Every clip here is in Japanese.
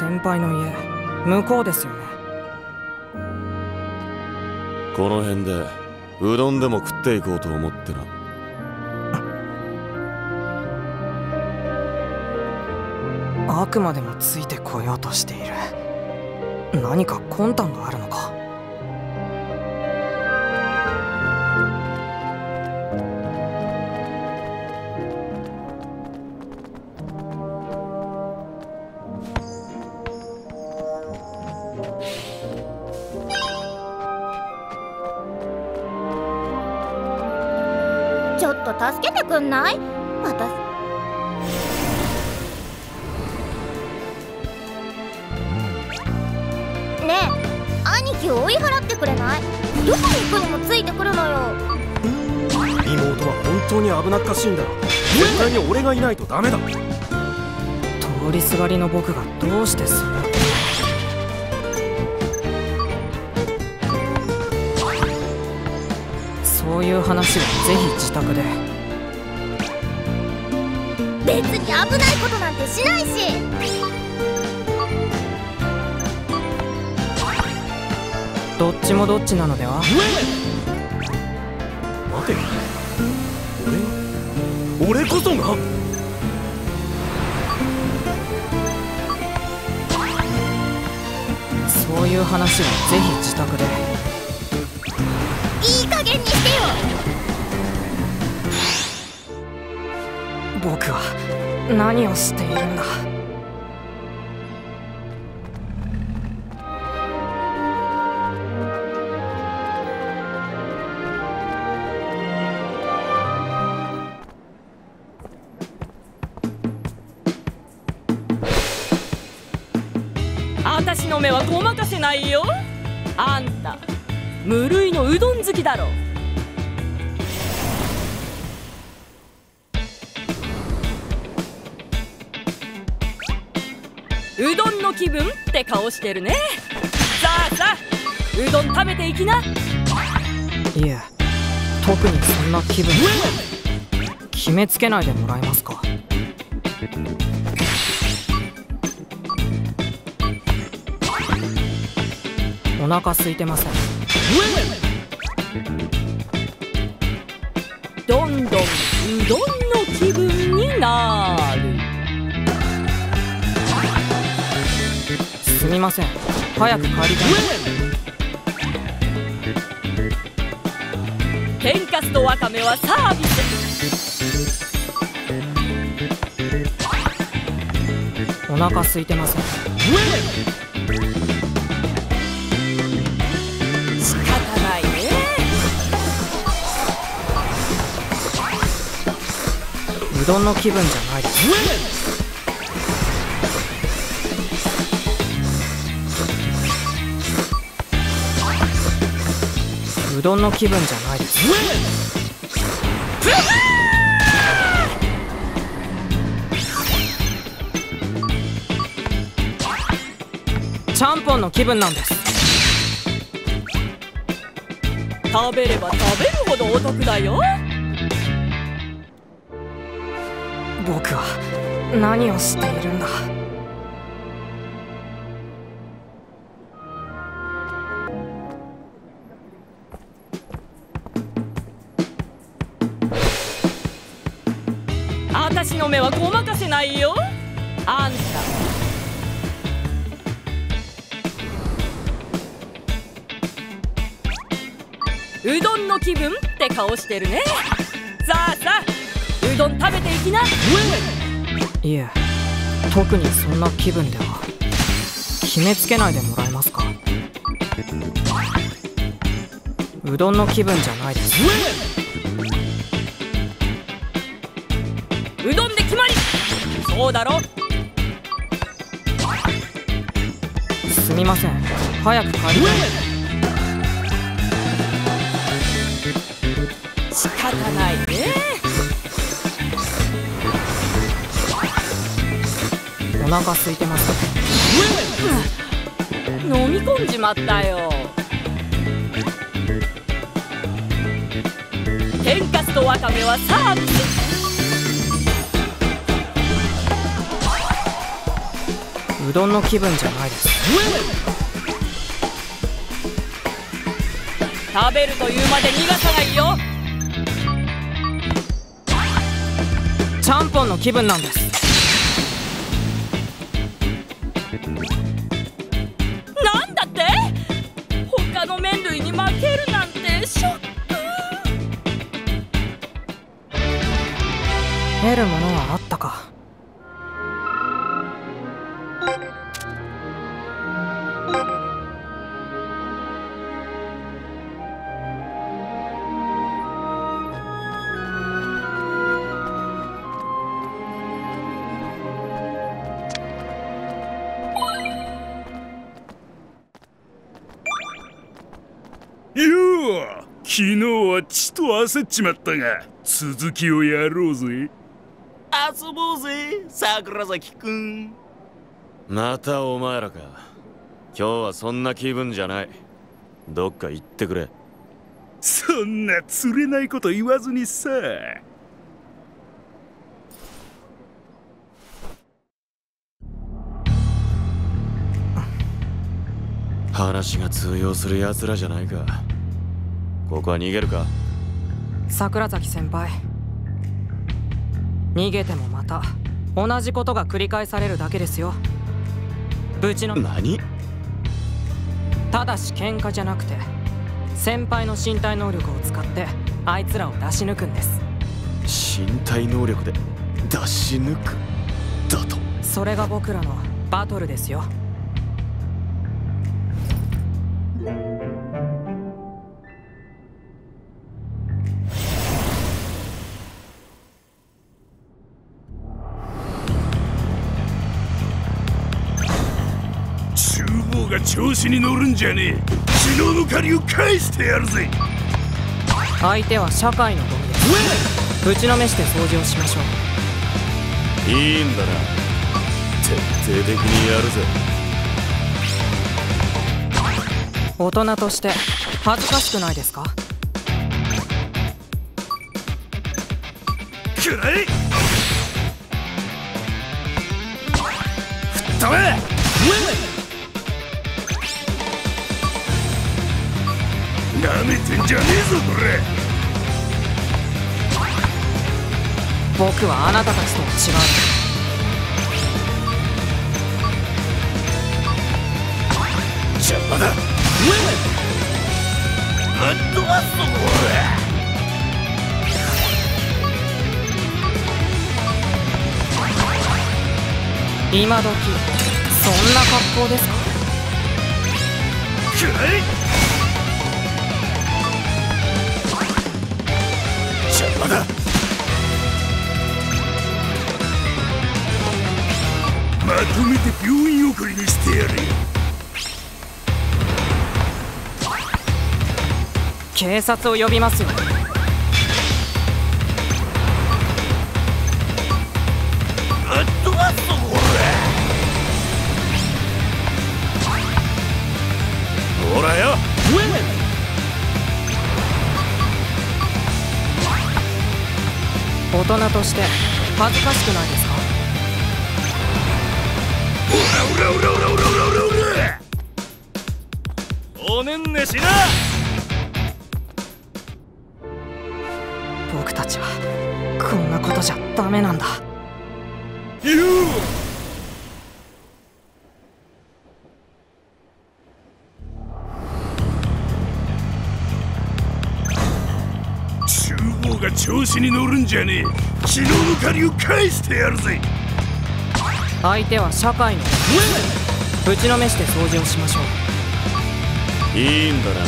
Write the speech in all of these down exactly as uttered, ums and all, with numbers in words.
先輩の家、向こうですよね。この辺でうどんでも食っていこうと思ってな。あくまでもついてこようとしている。何か魂胆があるのか。ちょっと助けてくんない？私。ねえ、兄貴を追い払ってくれない？どこに行くにもついてくるのよ。妹は本当に危なっかしいんだ。絶対に俺がいないとダメだ。通りすがりの僕がどうしてする？そういう話はぜひ自宅で。別に危ないことなんてしないし。どっちもどっちなのでは？待て、俺俺こそが。そういう話はぜひ自宅で。僕は何をしているんだ。私の目はごまかせないよ。あんた無類のうどん好きだろ。うどんの気分って顔してるね。さあさあ、うどん食べていきな。いえ、特にそんな気分決めつけないでもらえますか。お腹空いてません。どんどんうどんの気分になる。すみません、早く帰りたい。天かすとわかめはサービス。お腹空いてません。仕方ないね。うどんの気分じゃないです。うどんの気分じゃないです。ちゃんぽんの気分なんです。食べれば食べるほどお得だよ。僕は何をしているんだ。私の目はごまかせないよ。あんたうどんの気分って顔してるね。さあさあ、うどん食べていきな。いえ、特にそんな気分では。決めつけないでもらえますか。うどんの気分じゃないです。うどんで決まり。そうだろ。すみません、早く帰りたい。仕方ないね。お腹空いてます、うん、飲み込んじまったよ。天かすとわかめはサービス。ううどんの気分じゃないです。食べるというまで苦さがいいよ。ちゃんぽんの気分なんです。なんだって、他の麺類に負けるなんてショック。得るものはあったか。昨日はちと焦っちまったが、続きをやろうぜ。遊ぼうぜ、桜崎くん。またお前らか。今日はそんな気分じゃない。どっか行ってくれ。そんな釣れないこと言わずにさ。話が通用する奴らじゃないか。ここは逃げるか。桜崎先輩、逃げてもまた同じことが繰り返されるだけですよ。ぶちの何、ただし喧嘩じゃなくて先輩の身体能力を使ってあいつらを出し抜くんです。身体能力で出し抜くだと。それが僕らのバトルですよ。調子に乗るんじゃねえ。昨日の借りを返してやるぜ。相手は社会のゴミです。ぶちのめして掃除をしましょう。いいんだな、徹底的にやるぜ。大人として恥ずかしくないですか。くらえ、吹っ飛べ。舐めてんじゃねえぞこれ。僕はあなたたちとは違う。邪魔だ、ぶっ飛ばすぞこれ。今時そんな格好ですか。くらえ、まだまとめて病院送りにしてやれ。警察を呼びますよ。あっとあっとこれ。ほらよ、ウェイ大人として恥ずかしくないですか。おらおらおらおらおらおらおらおねんねしな。僕たちはこんなことじゃダメなんだ。言うが調子に乗るんじゃねえ。昨日の借りを返してやるぜ。相手は社会のぶちのめして掃除をしましょう。いいんだな、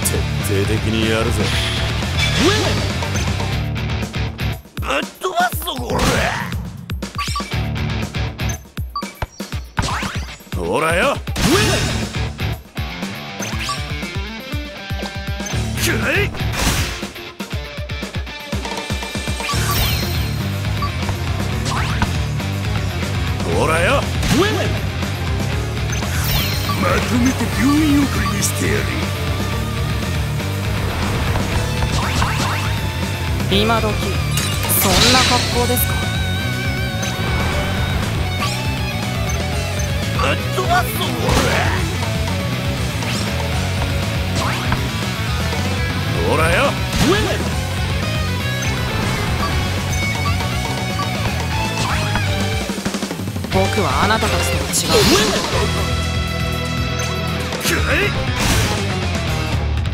徹底的にやるぜ。ぶっ飛ばすぞこれ。ほらよ、くらえ、ほらよ、まとめて病院送りにしてやれ。今時そんな格好ですか。ますぞ。ほらよ。僕はあなたたちとは違う。僕は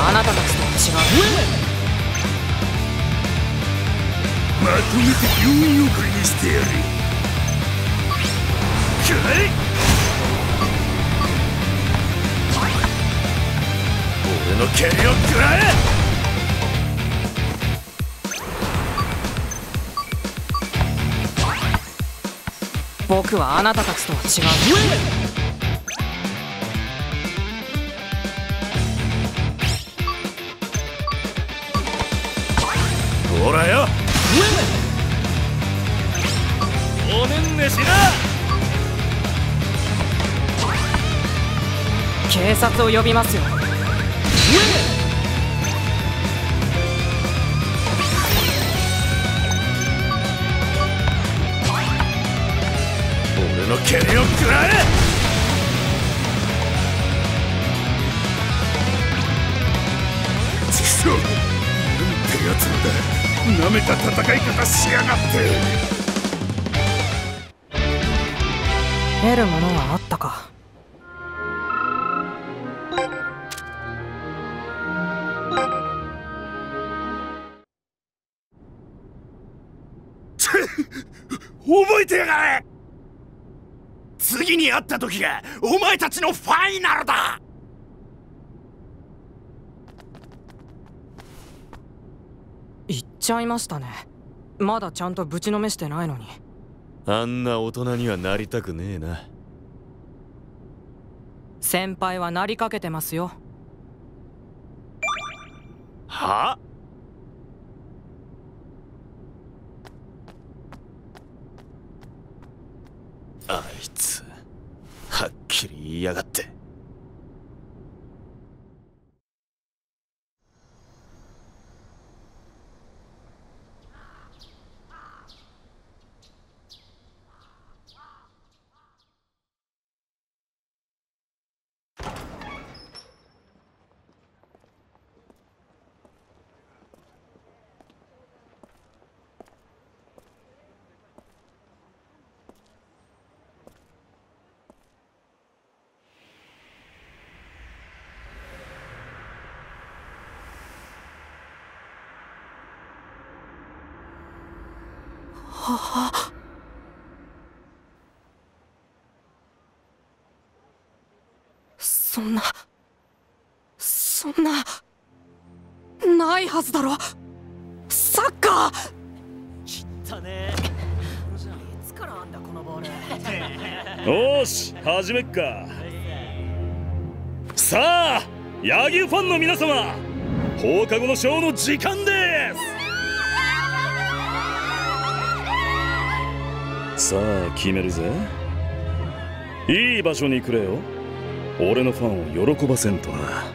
あなたたちとは違う。まとめて病院送りにしてやる。俺の蹴りを食らえ。僕はあなたたちとは違う。ほらよ。おねんねしな。警察を呼びますよ。俺の蹴りを食らえ。なめた戦い方しやがって。得るものはあったか。覚えてやがれ。次に会った時がお前たちのファイナルだ。言っちゃいましたね。まだちゃんとぶちのめしてないのに。あんな大人にはなりたくねえな。先輩はなりかけてますよ。はあ？あいつはっきり言いやがって。そんなそんなないはずだろ。サッカー。きったね。いつからあんだこのボール。よし始めっか。さあ野球ファンの皆様、放課後のショーの時間です。さあ決めるぜ。いい場所にくれよ。俺のファンを喜ばせんとな。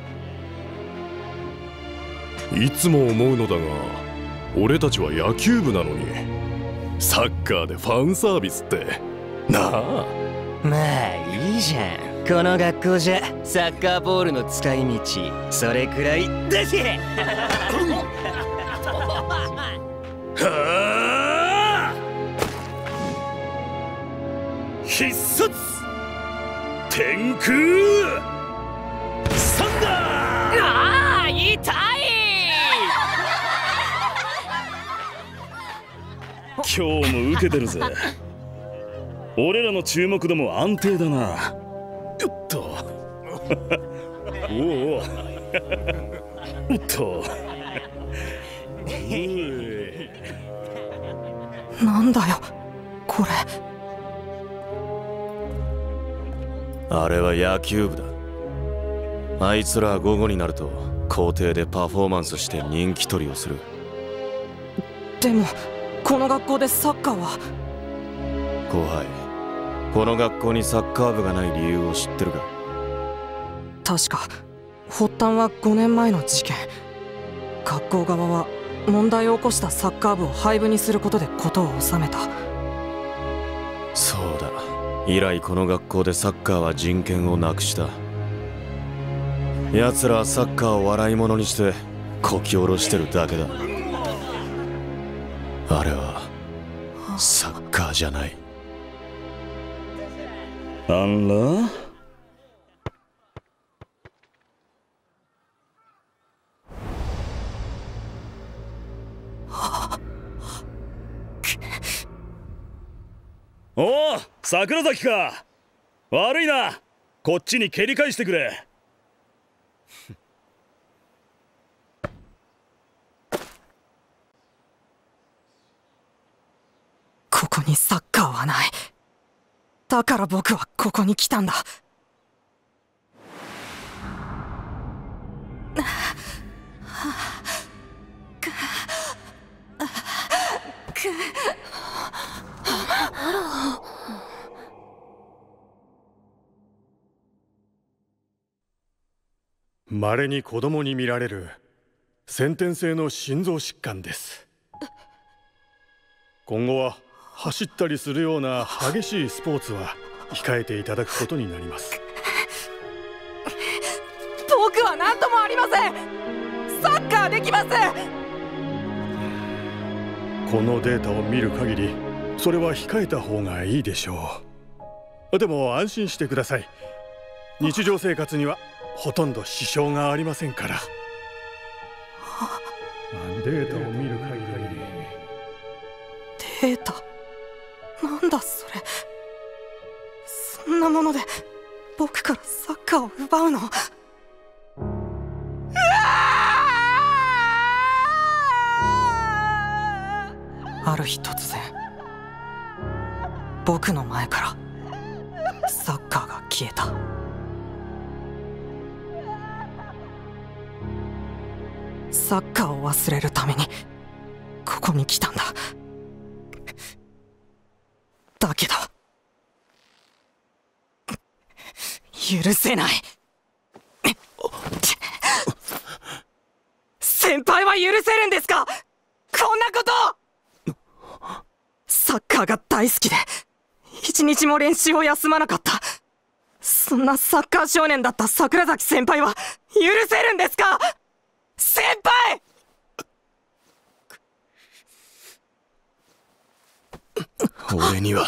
いつも思うのだが、俺たちは野球部なのにサッカーでファンサービスってなあ。まあいいじゃん。この学校じゃサッカーボールの使い道それくらいだし。必殺天空サンダー。ああ痛い。今日も受けてるぜ。俺らの注目度も安定だな。うっとおおうっとなんだよこれ。あれは野球部だ。あいつらは午後になると校庭でパフォーマンスして人気取りをする。でもこの学校でサッカーは。後輩、この学校にサッカー部がない理由を知ってるか？確か発端はごねんまえの事件。学校側は問題を起こしたサッカー部を廃部にすることで事を収めた。そうだ、以来この学校でサッカーは人権をなくした。奴らはサッカーを笑い物にしてこき下ろしてるだけだ。あれはサッカーじゃない。あら？おお、桜崎か。悪いな、こっちに蹴り返してくれ。ここにサッカーはない。だから僕はここに来たんだ。稀に子供に見られる先天性の心臓疾患です。今後は走ったりするような激しいスポーツは控えていただくことになります。僕は何ともありません。サッカーできます。このデータを見る限りそれは控えた方がいいでしょう。でも安心してください。日常生活にはほとんど支障がありませんから。データを見る限り。データ？なんだそれ。そんなもので僕からサッカーを奪うの？うわあ！ある日突然僕の前からサッカーが消えた。サッカーを忘れるためにここに来たんだ。だけど許せない。先輩は許せるんですか、こんなこと。サッカーが大好きで一日も練習を休まなかった、そんなサッカー少年だった桜崎先輩は許せるんですか。先輩！俺には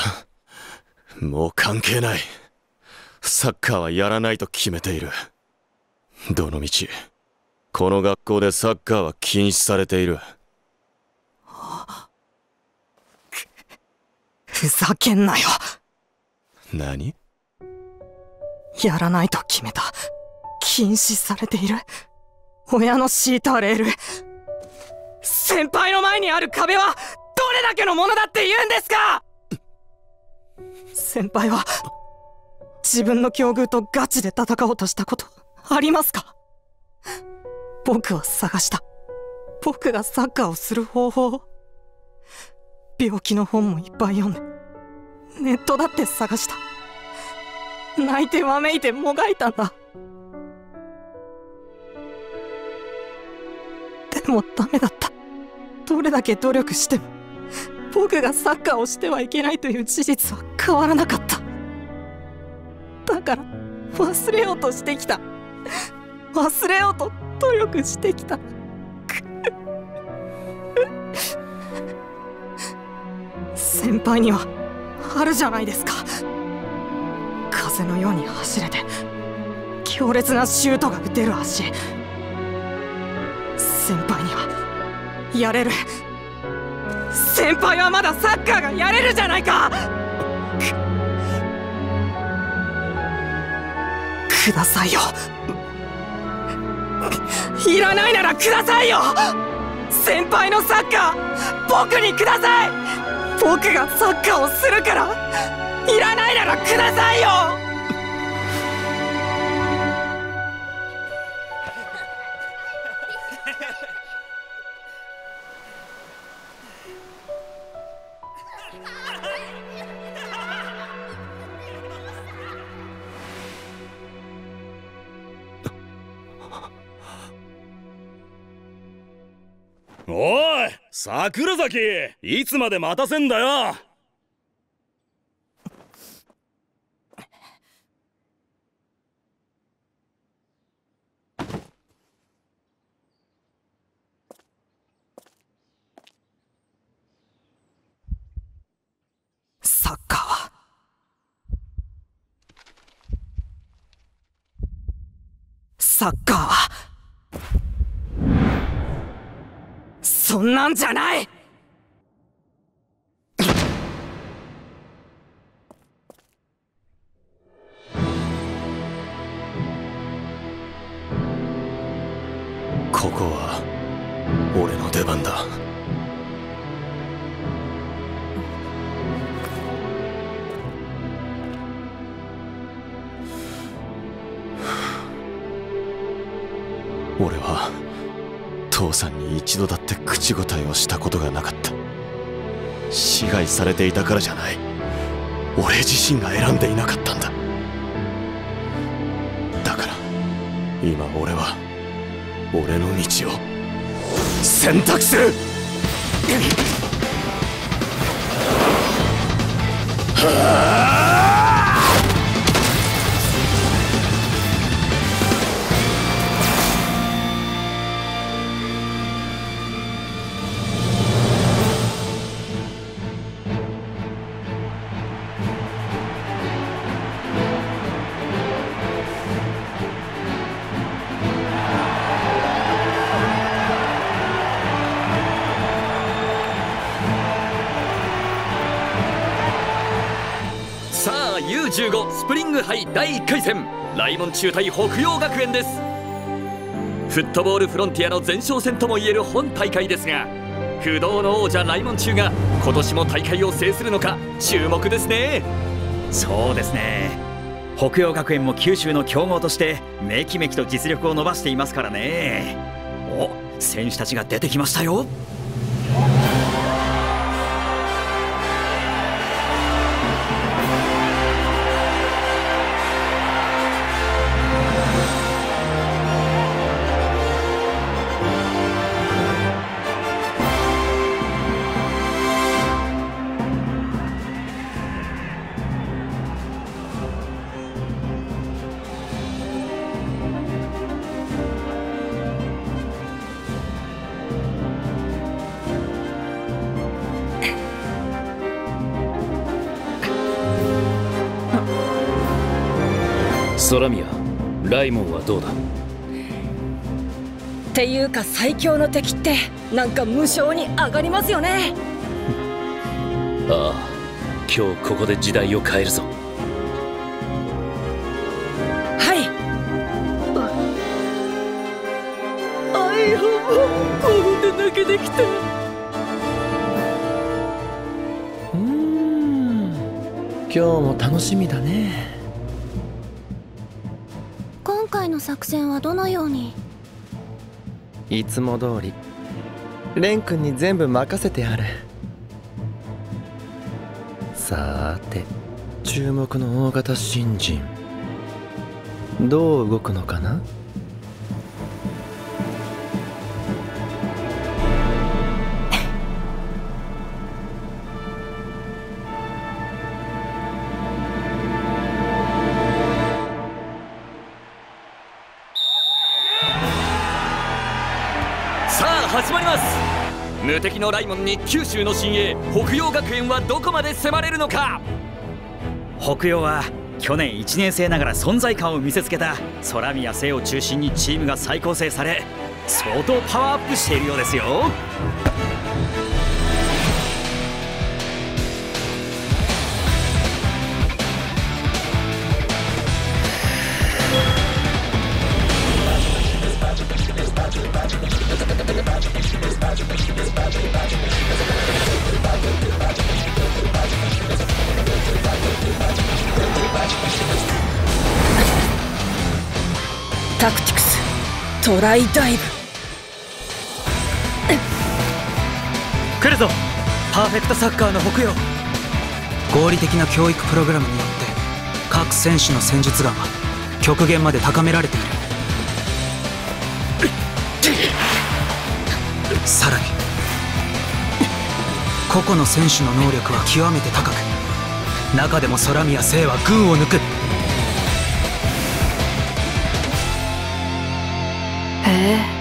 もう関係ない。サッカーはやらないと決めている。どのみちこの学校でサッカーは禁止されている。ふざけんなよ。何？やらないと決めた。禁止されている。親の敷いたレール。先輩の前にある壁はどれだけのものだって言うんですか。先輩は自分の境遇とガチで戦おうとしたことありますか。僕は探した。僕がサッカーをする方法を。病気の本もいっぱい読んで、ネットだって探した。泣いてわめいてもがいたんだ。でもダメだった。どれだけ努力しても僕がサッカーをしてはいけないという事実は変わらなかった。だから忘れようとしてきた。忘れようと努力してきた。先輩にはあるじゃないですか。風のように走れて強烈なシュートが打てる足。先輩にはやれる。先輩はまだサッカーがやれるじゃないか。くださいよ。いらないならくださいよ。先輩のサッカー僕にください。僕がサッカーをするからいらないならくださいよ。おい桜崎、いつまで待たせんだよ。サッカーはサッカーはそんなんじゃない。ここは俺の出番だ。俺は父さんに一度だって口答えをしたことがなかった。支配されていたからじゃない。俺自身が選んでいなかったんだ。だから今俺は俺の道を選択する。はあユーじゅうご スプリング杯だいいっかい戦、雷門中対北陽学園です。フットボールフロンティアの前哨戦ともいえる本大会ですが、不動の王者雷門中が今年も大会を制するのか注目ですね。そうですね、北陽学園も九州の強豪としてめきめきと実力を伸ばしていますからね。お、選手たちが出てきましたよ。空宮、雷門はどうだ？っていうか最強の敵ってなんか無性に上がりますよね。ああ、今日ここで時代を変えるぞ。はい。あ、アイホンもこれで泣けてきた。うーん、今日も楽しみだね。作戦はどのように？いつも通り蓮くんに全部任せてある。さーて、注目の大型新人どう動くのかな。無敵の雷門に九州の新鋭北陽学園はどこまで迫れるのか。北陽は去年いちねん生ながら存在感を見せつけた空宮聖を中心にチームが再構成され、相当パワーアップしているようですよ。タクティクストライダイブ来るぞ。パーフェクトサッカーの北陽。合理的な教育プログラムによって各選手の戦術眼は極限まで高められている。さらに個々の選手の能力は極めて高く、中でも空宮聖は群を抜く。へえ。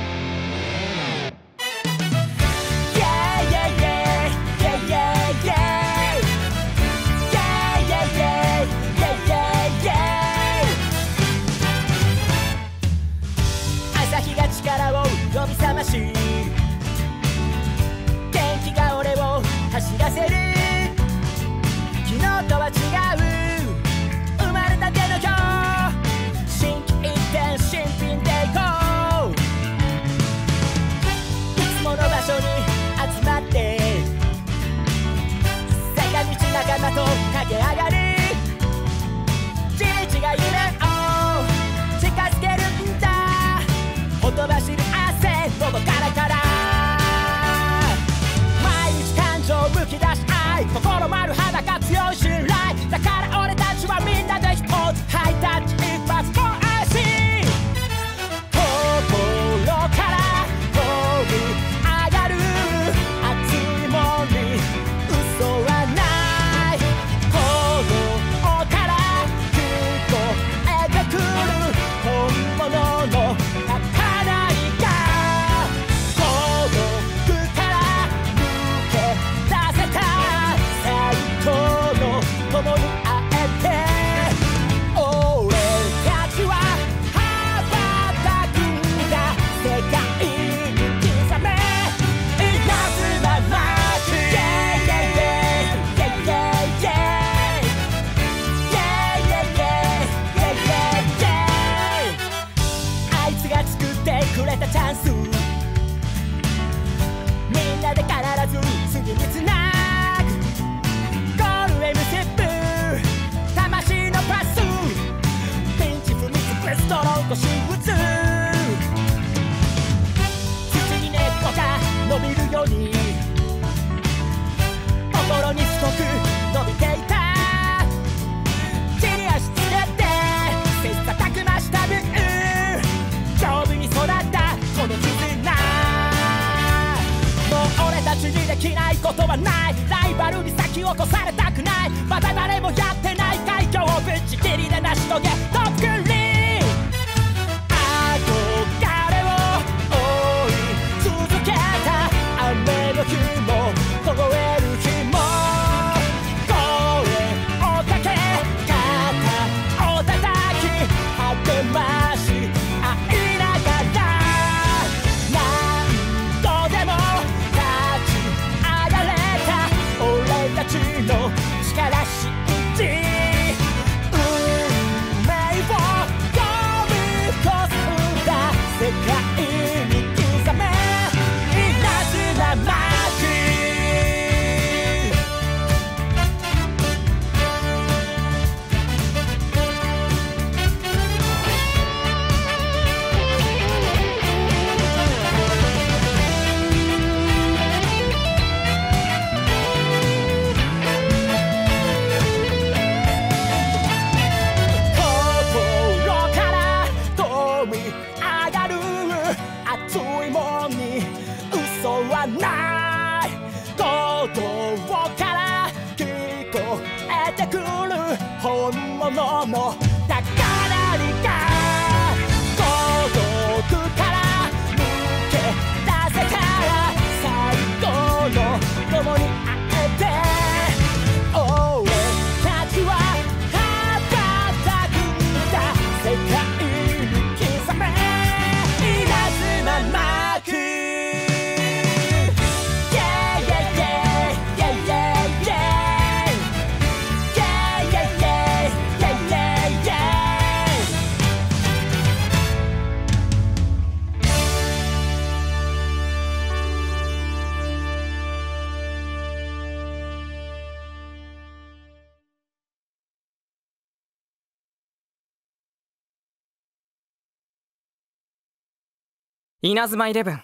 稲妻イレブン、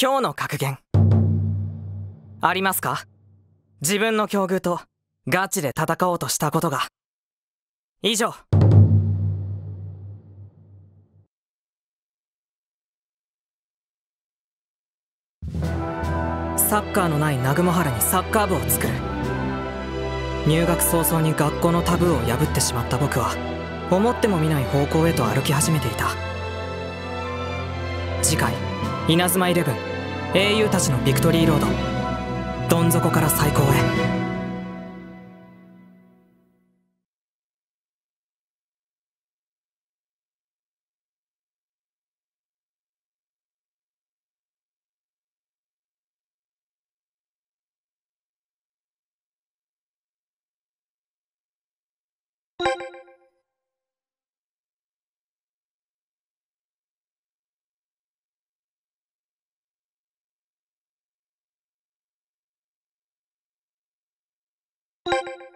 今日の格言ありますか？自分の境遇とガチで戦おうとしたことが。以上。サッカーのない南雲原にサッカー部を作る。入学早々に学校のタブーを破ってしまった僕は思ってもみない方向へと歩き始めていた。次回「稲妻イレブン英雄たちのビクトリーロード」、どん底から最高へ。you